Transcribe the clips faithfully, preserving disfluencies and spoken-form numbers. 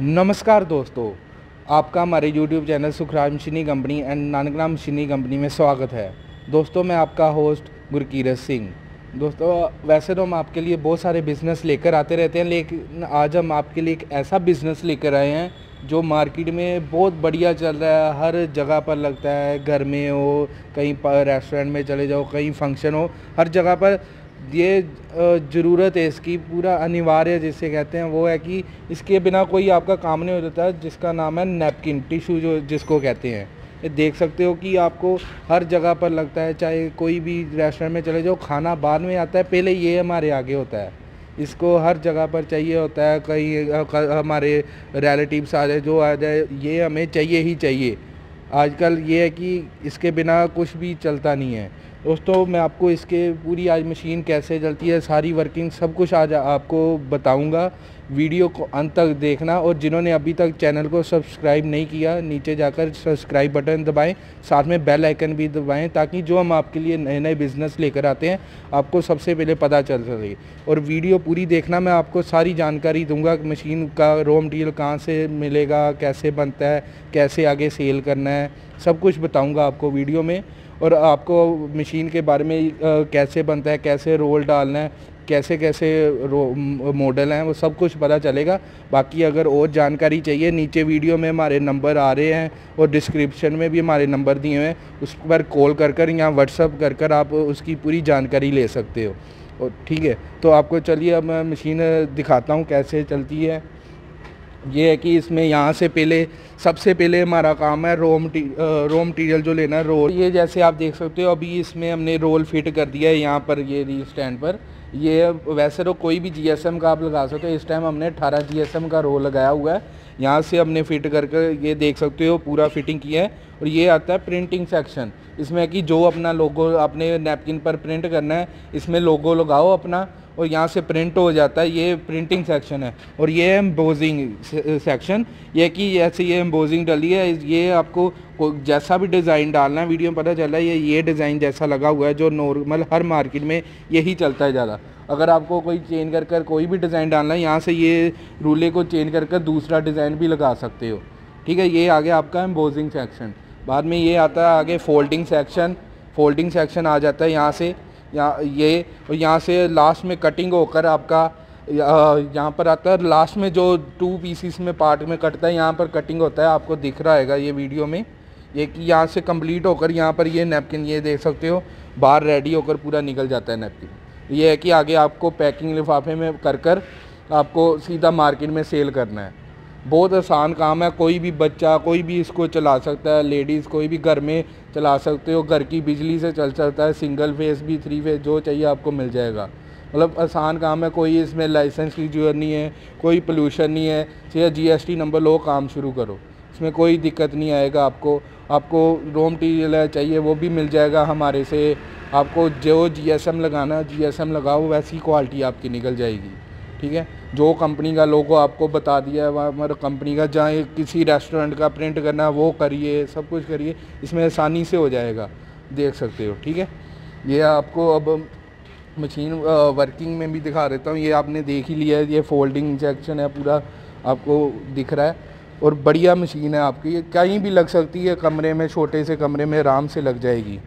नमस्कार दोस्तों, आपका हमारे YouTube चैनल सुखराज मशीनी कंपनी एंड नानकराम मशीनी कंपनी में स्वागत है। दोस्तों, मैं आपका होस्ट गुरकीरत सिंह। दोस्तों, वैसे तो हम आपके लिए बहुत सारे बिज़नेस लेकर आते रहते हैं, लेकिन आज हम आपके लिए एक ऐसा बिज़नेस लेकर आए हैं जो मार्केट में बहुत बढ़िया चल रहा है। हर जगह पर लगता है, घर में हो, कहीं रेस्टोरेंट में चले जाओ, कहीं फंक्शन हो, हर जगह पर ये ज़रूरत है इसकी, पूरा अनिवार्य जिसे कहते हैं वो है कि इसके बिना कोई आपका काम नहीं हो जाता, जिसका नाम है नैपकिन टिशू जो जिसको कहते हैं। ये देख सकते हो कि आपको हर जगह पर लगता है, चाहे कोई भी रेस्टोरेंट में चले जाओ, खाना बाद में आता है, पहले ये हमारे आगे होता है। इसको हर जगह पर चाहिए होता है। कहीं हमारे रिलेटिव्स आ जाए, जो आ जाए, ये हमें चाहिए ही चाहिए। आजकल ये है कि इसके बिना कुछ भी चलता नहीं है। दोस्तों, मैं आपको इसके पूरी आज मशीन कैसे चलती है, सारी वर्किंग, सब कुछ आज आपको बताऊंगा। वीडियो को अंत तक देखना, और जिन्होंने अभी तक चैनल को सब्सक्राइब नहीं किया, नीचे जाकर सब्सक्राइब बटन दबाएं, साथ में बेल आइकन भी दबाएं, ताकि जो हम आपके लिए नए नए बिज़नेस लेकर आते हैं आपको सबसे पहले पता चल सके। और वीडियो पूरी देखना, मैं आपको सारी जानकारी दूंगा कि मशीन का रॉ मटेरियल कहाँ से मिलेगा, कैसे बनता है, कैसे आगे सेल करना है, सब कुछ बताऊँगा आपको वीडियो में। और आपको मशीन के बारे में, कैसे बनता है, कैसे रोल डालना है, कैसे कैसे मॉडल हैं, वो सब कुछ पता चलेगा। बाकी अगर और जानकारी चाहिए, नीचे वीडियो में हमारे नंबर आ रहे हैं और डिस्क्रिप्शन में भी हमारे नंबर दिए हुए हैं, उस पर कॉल कर कर या व्हाट्सअप कर कर आप उसकी पूरी जानकारी ले सकते हो। और ठीक है, तो आपको चलिए अब मैं मशीन दिखाता हूँ कैसे चलती है। ये है कि इसमें यहाँ से पहले सबसे पहले हमारा काम है रॉ रॉ मटेरियल जो लेना है, रोल। ये जैसे आप देख सकते हो, अभी इसमें हमने रोल फिट कर दिया है यहाँ पर, ये री स्टैंड पर। ये वैसे तो कोई भी जीएसएम का आप लगा सकते हो, इस टाइम हमने अठारह जीएसएम का रोल लगाया हुआ है। यहाँ से हमने फ़िट कर कर ये देख सकते हो पूरा फिटिंग किया है। और ये आता है प्रिंटिंग सेक्शन, इसमें कि जो अपना लोगो अपने नैपकिन पर प्रिंट करना है, इसमें लोगो लगाओ अपना, और यहाँ से प्रिंट हो जाता है। ये प्रिंटिंग सेक्शन है। और ये एम्बोजिंग सेक्शन, ये कि ऐसे ये एम्बोजिंग डली है, ये आपको जैसा भी डिज़ाइन डालना है, वीडियो में पता चला है ये ये डिज़ाइन जैसा लगा हुआ है, जो नॉर्मल हर मार्केट में यही चलता है ज़्यादा। अगर आपको कोई चेंज कर कर कोई भी डिज़ाइन डालना है, यहाँ से ये रूले को चेंज कर कर दूसरा डिज़ाइन भी लगा सकते हो। ठीक है, ये आ गया आपका एम्बोजिंग सेक्शन। बाद में ये आता है आगे फोल्डिंग सेक्शन। फोल्डिंग सेक्शन आ जाता है यहाँ से, यहाँ ये, और यहाँ से लास्ट में कटिंग होकर आपका यहाँ पर आता है। लास्ट में जो टू पीसीस में पार्ट में कटता है, यहाँ पर कटिंग होता है, आपको दिख रहा है ये वीडियो में, ये कि यहाँ से कंप्लीट होकर यहाँ पर ये नैपकिन, ये देख सकते हो, बाहर रेडी होकर पूरा निकल जाता है नैपकिन। ये है कि आगे आपको पैकिंग लिफाफे में कर कर आपको सीधा मार्केट में सेल करना है। बहुत आसान काम है, कोई भी बच्चा, कोई भी इसको चला सकता है, लेडीज़ कोई भी घर में चला सकते हो, घर की बिजली से चल सकता है, सिंगल फेस भी, थ्री फेस, जो चाहिए आपको मिल जाएगा। मतलब आसान काम है, कोई इसमें लाइसेंस की जरूरत नहीं है, कोई पोल्यूशन नहीं है, सीधा जीएसटी नंबर लो, काम शुरू करो, इसमें कोई दिक्कत नहीं आएगा आपको। आपको रॉ मटेरियल चाहिए वो भी मिल जाएगा हमारे से, आपको जो जीएसएम लगाना जीएसएम लगाओ, वैसी क्वालिटी आपकी निकल जाएगी। ठीक है, जो कंपनी का लोगो आपको बता दिया है वहाँ पर कंपनी का, जहाँ किसी रेस्टोरेंट का प्रिंट करना है वो करिए, सब कुछ करिए, इसमें आसानी से हो जाएगा, देख सकते हो। ठीक है, ये आपको अब मशीन वर्किंग में भी दिखा देता हूँ। ये आपने देख ही लिया है, ये फोल्डिंग सेक्शन है, पूरा आपको दिख रहा है। और बढ़िया मशीन है आपकी, ये कहीं भी लग सकती है, कमरे में, छोटे से कमरे में आराम से लग जाएगी।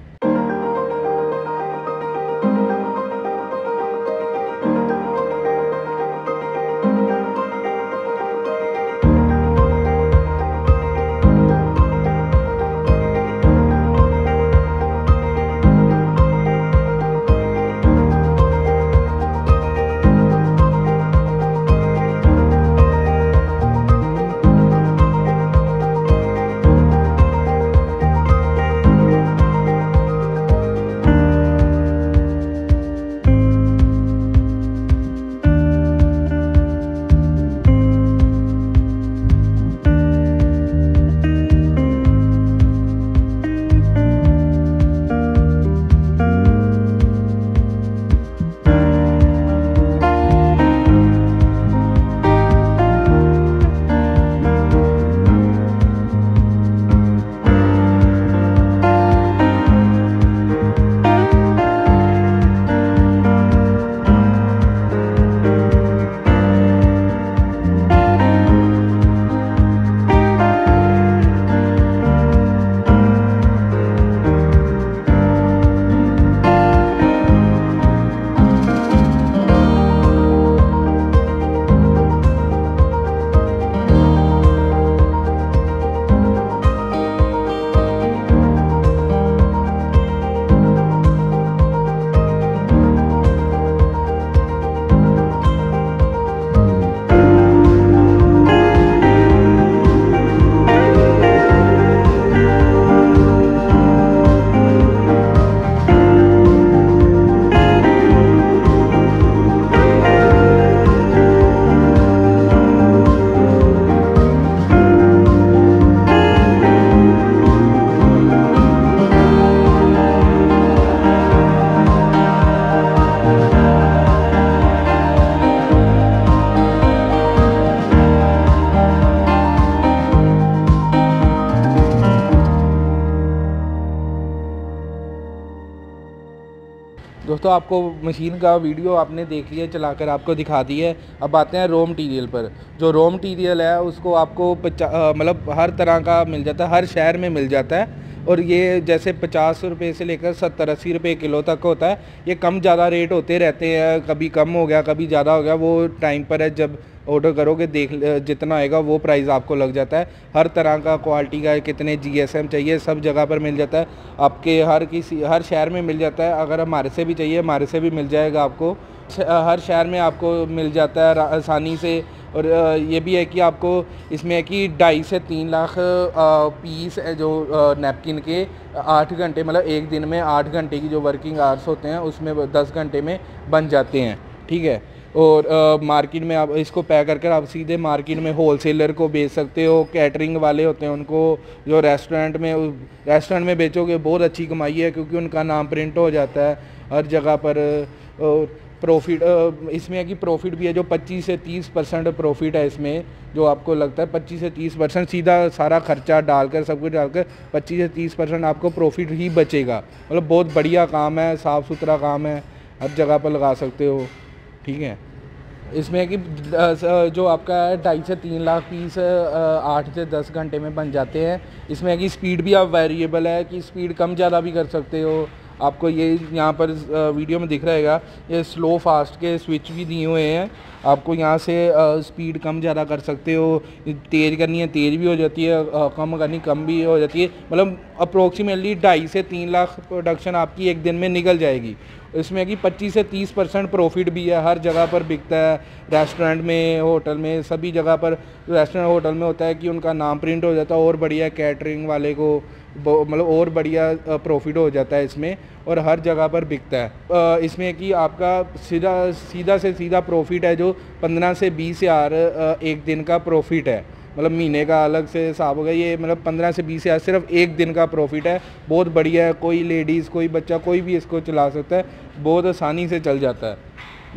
दोस्तों आपको मशीन का वीडियो आपने देख लिया, चला कर आपको दिखा दी है। अब आते हैं रॉ मटेरियल पर। जो रॉ मटेरियल है उसको आपको मतलब हर तरह का मिल जाता है, हर शहर में मिल जाता है। और ये जैसे पचास रुपये से लेकर सत्तर अस्सी रुपये किलो तक होता है। ये कम ज़्यादा रेट होते रहते हैं, कभी कम हो गया कभी ज़्यादा हो गया, वो टाइम पर है। जब ऑर्डर करोगे देख जितना आएगा वो प्राइस आपको लग जाता है। हर तरह का क्वालिटी का कितने जीएसएम चाहिए सब जगह पर मिल जाता है, आपके हर किसी हर शहर में मिल जाता है। अगर हमारे से भी चाहिए हमारे से भी मिल जाएगा आपको, हर शहर में आपको मिल जाता है आसानी से। और ये भी है कि आपको इसमें है कि ढाई से तीन लाख पीस जो नैपकिन के आठ घंटे मतलब एक दिन में आठ घंटे की जो वर्किंग आवर्स होते हैं उसमें दस घंटे में बन जाते हैं, ठीक है। और आ, मार्केट में आप इसको पैक करके आप सीधे मार्केट में होलसेलर को बेच सकते हो। कैटरिंग वाले होते हैं उनको जो रेस्टोरेंट में रेस्टोरेंट में बेचोगे बहुत अच्छी कमाई है, क्योंकि उनका नाम प्रिंट हो जाता है हर जगह पर। और प्रॉफिट इसमें है कि प्रॉफिट भी है जो पच्चीस से तीस परसेंट प्रॉफिट है इसमें, जो आपको लगता है पच्चीस से तीस परसेंट सीधा सारा खर्चा डालकर सब कुछ डालकर पच्चीस से तीस परसेंट आपको प्रॉफिट ही बचेगा। मतलब बहुत बढ़िया काम है, साफ़ सुथरा काम है, हर जगह पर लगा सकते हो, ठीक है। इसमें है कि जो आपका ढाई से तीन लाख पीस आठ से दस घंटे में बन जाते हैं। इसमें है कि स्पीड भी आप वेरिएबल है कि स्पीड कम ज़्यादा भी कर सकते हो। आपको ये यहाँ पर वीडियो में दिख रहेगा, ये स्लो फास्ट के स्विच भी दिए हुए हैं। आपको यहाँ से स्पीड कम ज़्यादा कर सकते हो, तेज़ करनी है तेज़ भी हो जाती है, कम करनी कम भी हो जाती है। मतलब अप्रोक्सीमेटली ढाई से तीन लाख प्रोडक्शन आपकी एक दिन में निकल जाएगी। इसमें कि पच्चीस से तीस परसेंट प्रॉफिट भी है, हर जगह पर बिकता है, रेस्टोरेंट में होटल में सभी जगह पर। रेस्टोरेंट होटल में होता है कि उनका नाम प्रिंट हो जाता है, और बढ़िया कैटरिंग वाले को मतलब और बढ़िया प्रॉफिट हो जाता है इसमें, और हर जगह पर बिकता है। इसमें कि आपका सीधा सीधा से सीधा प्रॉफिट है जो पंद्रह से बीस हज़ार एक दिन का प्रॉफिट है। मतलब महीने का अलग से हिसाब होगा, ये मतलब पंद्रह से बीस हज़ार सिर्फ एक दिन का प्रॉफिट है। बहुत बढ़िया है, कोई लेडीज़ कोई बच्चा कोई भी इसको चला सकता है, बहुत आसानी से चल जाता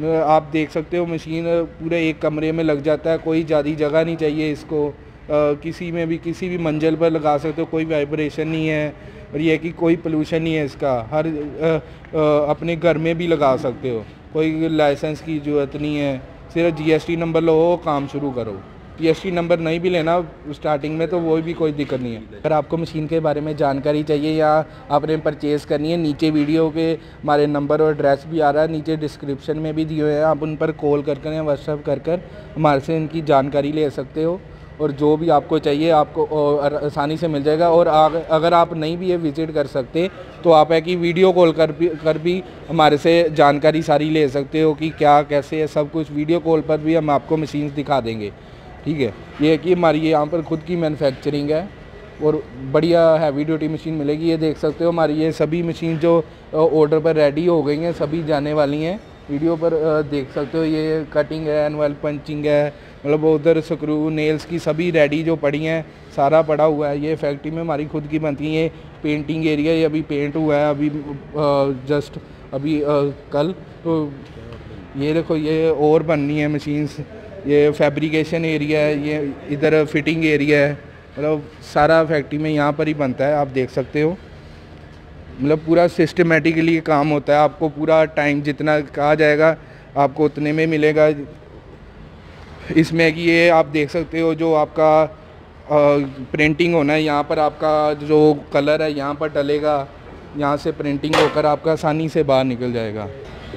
है। आप देख सकते हो मशीन पूरे एक कमरे में लग जाता है, कोई ज़्यादा जगह नहीं चाहिए इसको। Uh, किसी में भी किसी भी मंजिल पर लगा सकते हो, कोई वाइब्रेशन नहीं है। और यह है कि कोई पोल्यूशन नहीं है इसका, हर uh, uh, अपने घर में भी लगा सकते हो, कोई लाइसेंस की ज़रूरत नहीं है। सिर्फ जीएसटी नंबर लो, काम शुरू करो। जीएसटी नंबर नहीं भी लेना स्टार्टिंग में तो वो भी कोई दिक्कत नहीं है। अगर आपको मशीन के बारे में जानकारी चाहिए या आपने परचेज़ करनी है, नीचे वीडियो के हमारे नंबर और एड्रेस भी आ रहा है, नीचे डिस्क्रिप्शन में भी दिए हुए हैं। आप उन पर कॉल कर कर या व्हाट्सअप कर कर हमारे से इनकी जानकारी ले सकते हो, और जो भी आपको चाहिए आपको आसानी से मिल जाएगा। और अगर आप नहीं भी ये विज़िट कर सकते तो आप है कि वीडियो कॉल कर भी कर भी हमारे से जानकारी सारी ले सकते हो कि क्या कैसे है सब कुछ। वीडियो कॉल पर भी हम आपको मशीन्स दिखा देंगे, ठीक है। ये है कि हमारी ये यहाँ पर ख़ुद की मैन्युफैक्चरिंग है और बढ़िया हैवी ड्यूटी मशीन मिलेगी। ये देख सकते हो हमारी ये सभी मशीन जो ऑर्डर पर रेडी हो गई हैं, सभी जाने वाली हैं। वीडियो पर देख सकते हो ये कटिंग है, एनुअल पंचिंग है, मतलब उधर स्क्रू नेल्स की सभी रेडी जो पड़ी हैं, सारा पड़ा हुआ है। ये फैक्ट्री में हमारी खुद की बनती है। पेंटिंग एरिया ये अभी पेंट हुआ है अभी जस्ट अभी कल। तो ये देखो ये और बननी है मशीन्स। ये फैब्रिकेशन एरिया है, ये इधर फिटिंग एरिया है, मतलब सारा फैक्ट्री में यहाँ पर ही बनता है। आप देख सकते हो मतलब पूरा सिस्टमेटिकली काम होता है। आपको पूरा टाइम जितना कहा जाएगा आपको उतने में मिलेगा। इसमें कि ये आप देख सकते हो जो आपका प्रिंटिंग होना है, यहाँ पर आपका जो कलर है यहाँ पर डलेगा, यहाँ से प्रिंटिंग होकर आपका आसानी से बाहर निकल जाएगा।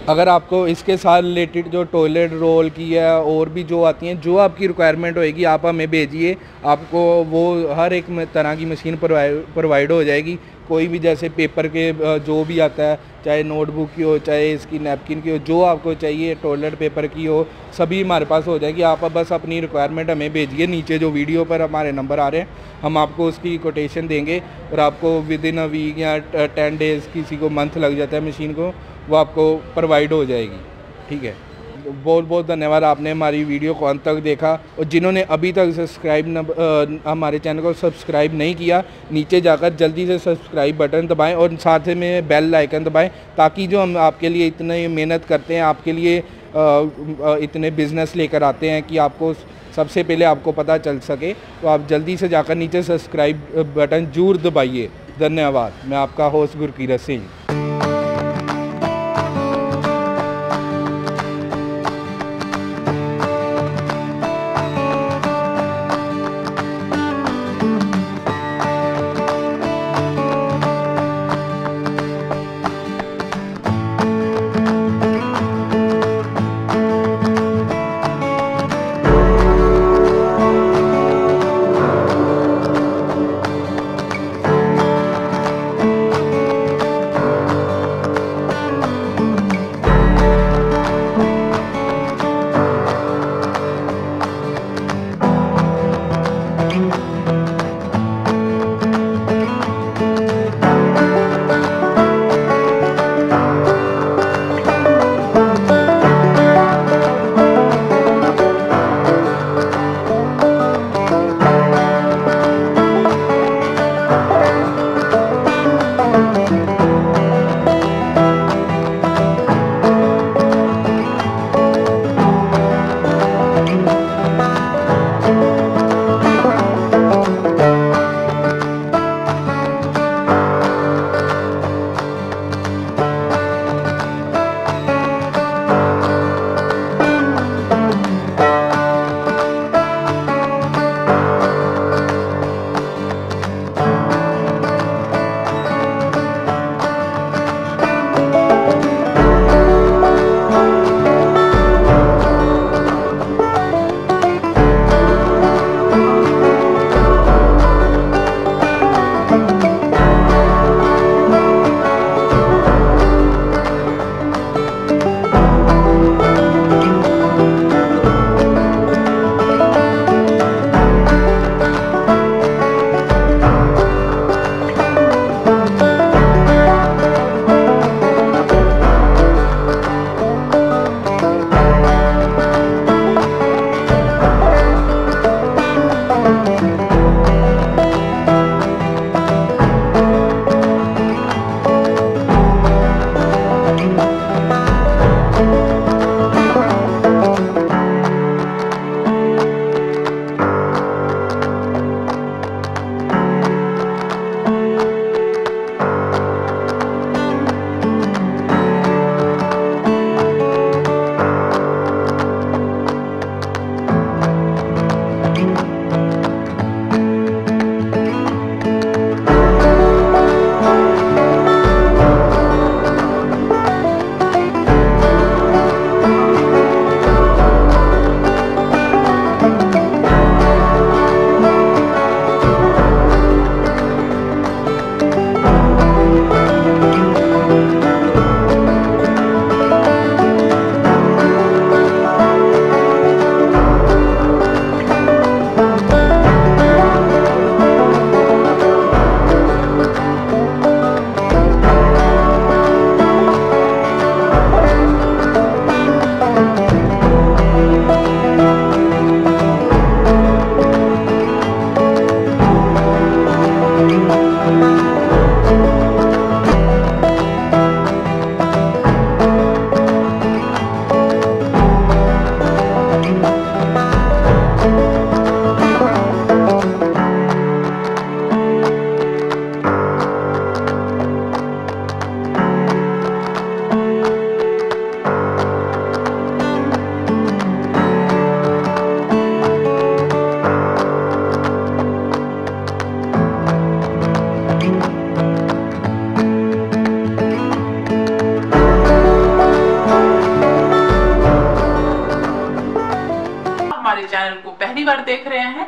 अगर आपको इसके साथ रिलेटेड जो टॉयलेट रोल की है और भी जो आती हैं, जो आपकी रिक्वायरमेंट होएगी आप हमें भेजिए, आपको वो हर एक तरह की मशीन प्रोवाइड हो जाएगी। कोई भी जैसे पेपर के जो भी आता है, चाहे नोटबुक की हो चाहे इसकी नैपकिन की हो, जो आपको चाहिए टॉयलेट पेपर की हो, सभी हमारे पास हो जाएगी। आप बस अपनी रिक्वायरमेंट हमें भेजिए, नीचे जो वीडियो पर हमारे नंबर आ रहे हैं हम आपको उसकी कोटेशन देंगे। और आपको विद इन अ वीक या टेन डेज़ किसी को मंथ लग जाता है मशीन को, वो आपको प्रोवाइड हो जाएगी, ठीक है। बहुत बहुत धन्यवाद आपने हमारी वीडियो को अंत तक देखा। और जिन्होंने अभी तक सब्सक्राइब न हमारे चैनल को सब्सक्राइब नहीं किया, नीचे जाकर जल्दी से सब्सक्राइब बटन दबाएं और साथ में बेल आइकन दबाएं, ताकि जो हम आपके लिए इतने मेहनत करते हैं, आपके लिए इतने बिजनेस लेकर आते हैं कि आपको सबसे पहले आपको पता चल सके। तो आप जल्दी से जाकर नीचे सब्सक्राइब बटन जरूर दबाइए। धन्यवाद। मैं आपका होस्ट गुरकीरत सिंह।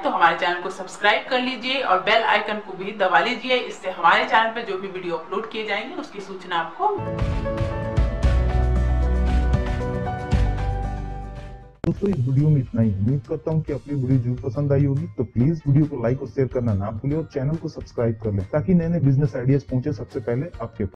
तो हमारे चैनल को सब्सक्राइब कर लीजिए और बेल आइकन को भी दबा लीजिए। इससे हमारे चैनल पर जो भी वीडियो अपलोड किए जाएंगे उसकी सूचना आपको। तो इस वीडियो में इतना ही। उम्मीद करता हूँ कि अपनी वीडियो जरूर पसंद आई होगी। तो प्लीज वीडियो को लाइक और शेयर करना ना भूलें और चैनल को सब्सक्राइब कर लें ताकि नए नए बिजनेस आइडियाज पहुंचे सबसे पहले आपके पास।